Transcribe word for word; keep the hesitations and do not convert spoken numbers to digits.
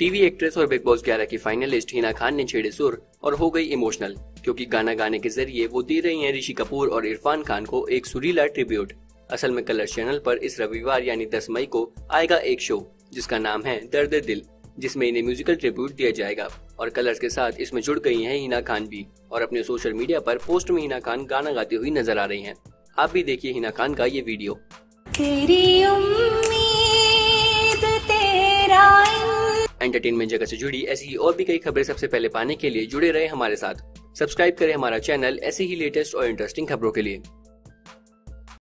TV actress और big Boss ग्यारह की फाइनलिस्ट हिना खान ने छेड़े सुर और हो गई इमोशनल, क्योंकि गाना गाने के जरिए वो दे रही हैं ऋषि कपूर और इरफान खान को एक सुरीला ट्रिब्यूट। असल में कलर चैनल पर इस रविवार यानी दस मई को आएगा एक शो जिसका नाम है दर्द-ए-दिल, जिसमें इन्हें म्यूजिकल ट्रिब्यूट दिया जाएगा और कलर्स के साथ इसमें जुड़ गई हैं हिना खान भी। और अपने सोशल मीडिया पर पोस्ट में हिना खान गाना गाती हुई नजर आ रही हैं। आप भी देखिए हिना खान का ये वीडियो। एंटरटेनमेंट जगत से जुड़ी ऐसी ही और भी कई खबरें सबसे पहले पाने के लिए जुड़े रहे हमारे साथ। सब्सक्राइब करें हमारा चैनल ऐसी ही लेटेस्ट और इंटरेस्टिंग खबरों के लिए।